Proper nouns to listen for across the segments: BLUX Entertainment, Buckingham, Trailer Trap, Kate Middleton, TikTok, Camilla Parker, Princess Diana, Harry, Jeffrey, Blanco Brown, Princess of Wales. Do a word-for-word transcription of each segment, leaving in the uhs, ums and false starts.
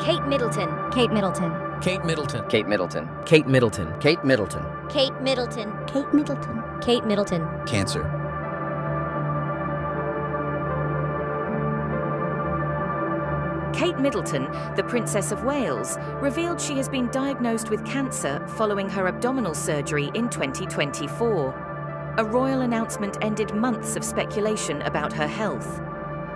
Kate Middleton. Kate Middleton. Kate Middleton. Kate Middleton. Kate Middleton. Kate Middleton. Kate Middleton. Kate Middleton. Kate Middleton. Cancer. Kate Middleton, the Princess of Wales, revealed she has been diagnosed with cancer following her abdominal surgery in twenty twenty-four. A royal announcement ended months of speculation about her health.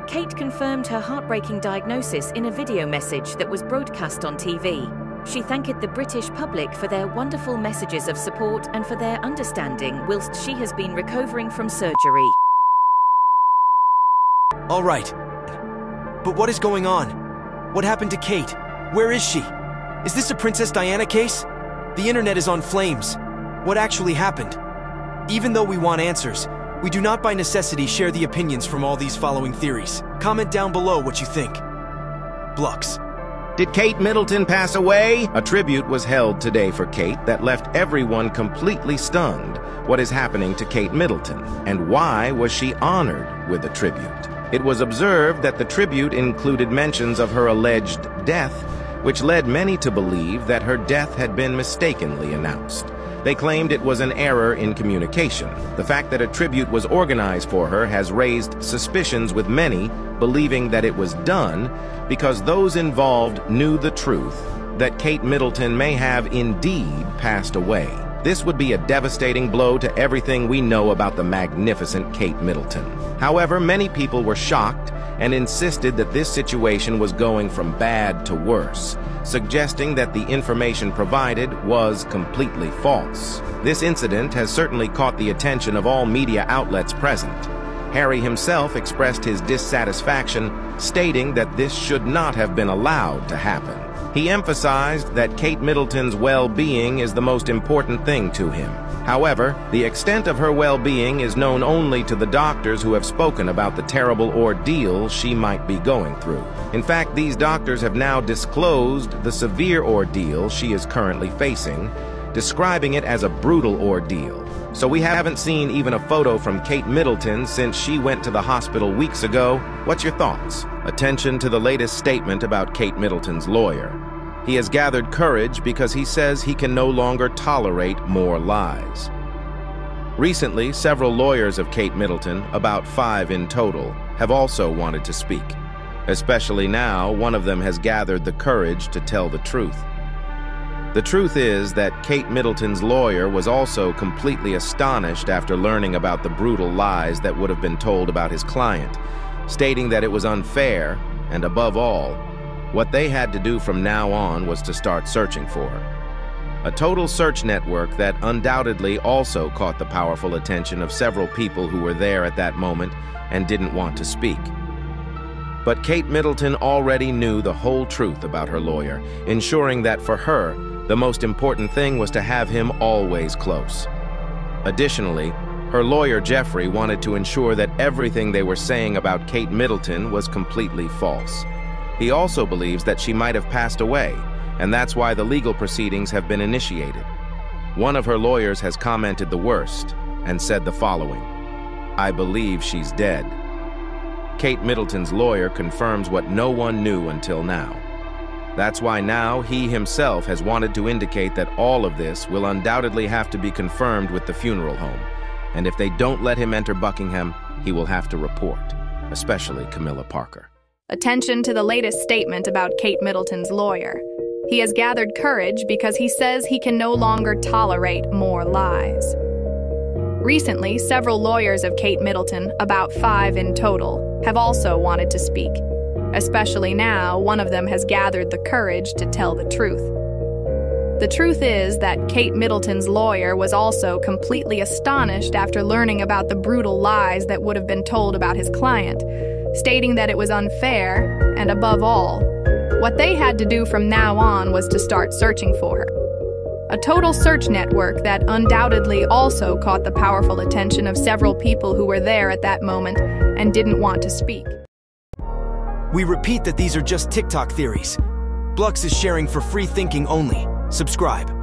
Kate confirmed her heartbreaking diagnosis in a video message that was broadcast on T V. She thanked the British public for their wonderful messages of support and for their understanding whilst she has been recovering from surgery. All right. But what is going on? What happened to Kate? Where is she? Is this a Princess Diana case? The internet is on flames. What actually happened? Even though we want answers, we do not by necessity share the opinions from all these following theories. Comment down below what you think. Blux. Did Kate Middleton pass away? A tribute was held today for Kate that left everyone completely stunned. What is happening to Kate Middleton? And why was she honored with a tribute? It was observed that the tribute included mentions of her alleged death, which led many to believe that her death had been mistakenly announced. They claimed it was an error in communication. The fact that a tribute was organized for her has raised suspicions with many, believing that it was done because those involved knew the truth, that Kate Middleton may have indeed passed away. This would be a devastating blow to everything we know about the magnificent Kate Middleton. However, many people were shocked and insisted that this situation was going from bad to worse, suggesting that the information provided was completely false. This incident has certainly caught the attention of all media outlets present. Harry himself expressed his dissatisfaction, stating that this should not have been allowed to happen. He emphasized that Kate Middleton's well-being is the most important thing to him. However, the extent of her well-being is known only to the doctors who have spoken about the terrible ordeal she might be going through. In fact, these doctors have now disclosed the severe ordeal she is currently facing, describing it as a brutal ordeal. So we haven't seen even a photo from Kate Middleton since she went to the hospital weeks ago. What's your thoughts? Attention to the latest statement about Kate Middleton's lawyer. He has gathered courage because he says he can no longer tolerate more lies. Recently, several lawyers of Kate Middleton, about five in total, have also wanted to speak. Especially now, one of them has gathered the courage to tell the truth. The truth is that Kate Middleton's lawyer was also completely astonished after learning about the brutal lies that would have been told about his client, stating that it was unfair, and above all, what they had to do from now on was to start searching for her. A total search network that undoubtedly also caught the powerful attention of several people who were there at that moment and didn't want to speak. But Kate Middleton already knew the whole truth about her lawyer, ensuring that for her, the most important thing was to have him always close. Additionally, her lawyer Jeffrey wanted to ensure that everything they were saying about Kate Middleton was completely false. He also believes that she might have passed away, and that's why the legal proceedings have been initiated. One of her lawyers has commented the worst and said the following: "I believe she's dead." Kate Middleton's lawyer confirms what no one knew until now. That's why now he himself has wanted to indicate that all of this will undoubtedly have to be confirmed with the funeral home, and if they don't let him enter Buckingham, he will have to report, especially Camilla Parker. Attention to the latest statement about Kate Middleton's lawyer. He has gathered courage because he says he can no longer tolerate more lies. Recently, several lawyers of Kate Middleton, about five in total, have also wanted to speak. Especially now, one of them has gathered the courage to tell the truth. The truth is that Kate Middleton's lawyer was also completely astonished after learning about the brutal lies that would have been told about his client, stating that it was unfair, and above all, what they had to do from now on was to start searching for her. A total search network that undoubtedly also caught the powerful attention of several people who were there at that moment and didn't want to speak. We repeat that these are just TikTok theories. Blux is sharing for free thinking only. Subscribe.